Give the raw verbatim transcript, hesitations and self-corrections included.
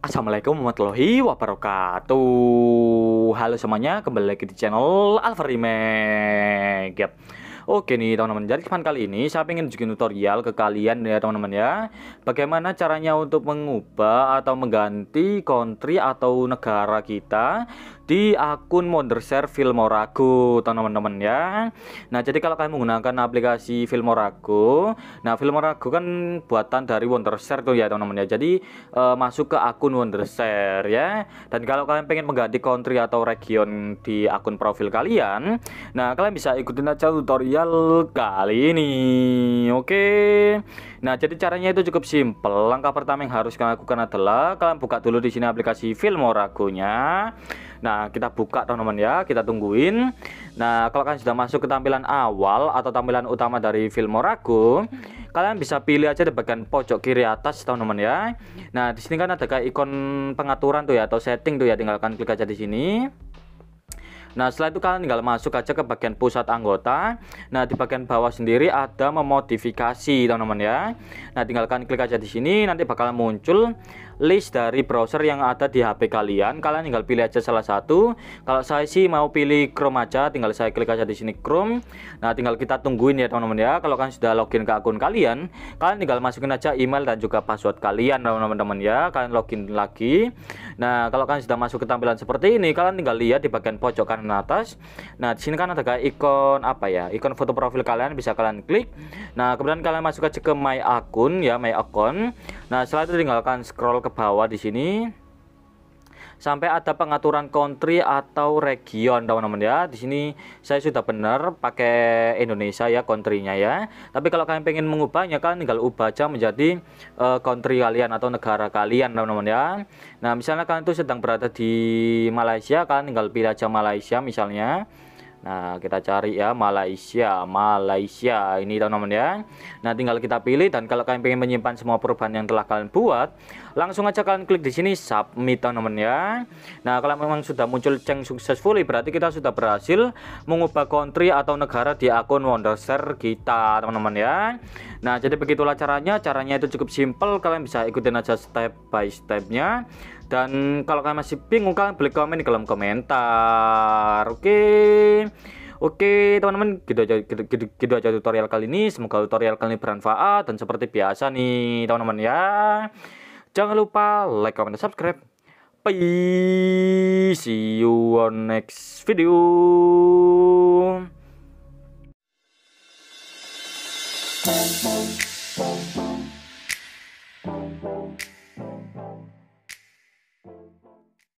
Assalamualaikum warahmatullahi wabarakatuh. Halo semuanya, kembali lagi di channel Alvan Remag. Oke nih teman-teman, jadi kali ini saya ingin tunjukin tutorial ke kalian ya teman-teman ya, bagaimana caranya untuk mengubah atau mengganti country atau negara kita di akun Wondershare Filmora Go teman-teman ya. Nah jadi kalau kalian menggunakan aplikasi Filmora Go, nah Filmora Go kan buatan dari Wondershare tuh ya teman-teman ya. Jadi e, masuk ke akun Wondershare ya. Dan kalau kalian pengen mengganti country atau region di akun profil kalian, nah kalian bisa ikutin aja tutorial kali ini. Oke. Nah jadi caranya itu cukup simple. Langkah pertama yang harus kalian lakukan adalah kalian buka dulu di sini aplikasi Filmora Go-nya. Nah Nah, kita buka teman-teman ya, kita tungguin. Nah kalau kalian sudah masuk ke tampilan awal atau tampilan utama dari Filmora Go, kalian bisa pilih aja di bagian pojok kiri atas teman-teman ya. Nah di sini kan ada kayak ikon pengaturan tuh ya atau setting tuh ya, tinggal kalian klik aja di sini. Nah setelah itu kalian tinggal masuk aja ke bagian pusat anggota. Nah di bagian bawah sendiri ada memodifikasi teman-teman ya. Nah tinggal kalian klik aja di sini, nanti bakal muncul list dari browser yang ada di H P kalian. Kalian tinggal pilih aja salah satu. Kalau saya sih mau pilih Chrome aja, tinggal saya klik aja di sini Chrome. Nah, tinggal kita tungguin ya teman-teman ya. Kalau kalian sudah login ke akun kalian, kalian tinggal masukin aja email dan juga password kalian teman-teman ya. Kalian login lagi. Nah, kalau kalian sudah masuk ke tampilan seperti ini, kalian tinggal lihat di bagian pojok kanan atas. Nah, di sini kan ada kayak ikon apa ya? Ikon foto profil kalian, bisa kalian klik. Nah, kemudian kalian masuk aja ke My Akun ya, My Akun. Nah, setelah itu tinggal kalian scroll ke bawah di sini sampai ada pengaturan country atau region teman-teman ya. Di sini saya sudah benar pakai Indonesia ya country-nya ya. Tapi kalau kalian pengen mengubahnya, kalian tinggal ubah aja menjadi uh, country kalian atau negara kalian teman-teman ya. Nah, misalnya kalian tuh sedang berada di Malaysia, kalian tinggal pilih aja Malaysia misalnya. Nah, kita cari ya Malaysia, Malaysia ini teman-teman ya. Nah, tinggal kita pilih, dan kalau kalian pengen menyimpan semua perubahan yang telah kalian buat, langsung aja kalian klik di sini submit teman-teman ya. Nah, kalau memang sudah muncul change successfully, berarti kita sudah berhasil mengubah country atau negara di akun Wondershare kita teman-teman ya. Nah, jadi begitulah caranya. Caranya itu cukup simple, kalian bisa ikutin aja step by step-nya. Dan kalau kalian masih bingung, kalian boleh komen di kolom komentar. Oke, oke teman-teman, gitu aja, gitu, gitu, gitu aja tutorial kali ini. Semoga tutorial kali ini bermanfaat. Dan seperti biasa nih teman-teman ya, jangan lupa like, comment, dan subscribe. Bye, see you on next video.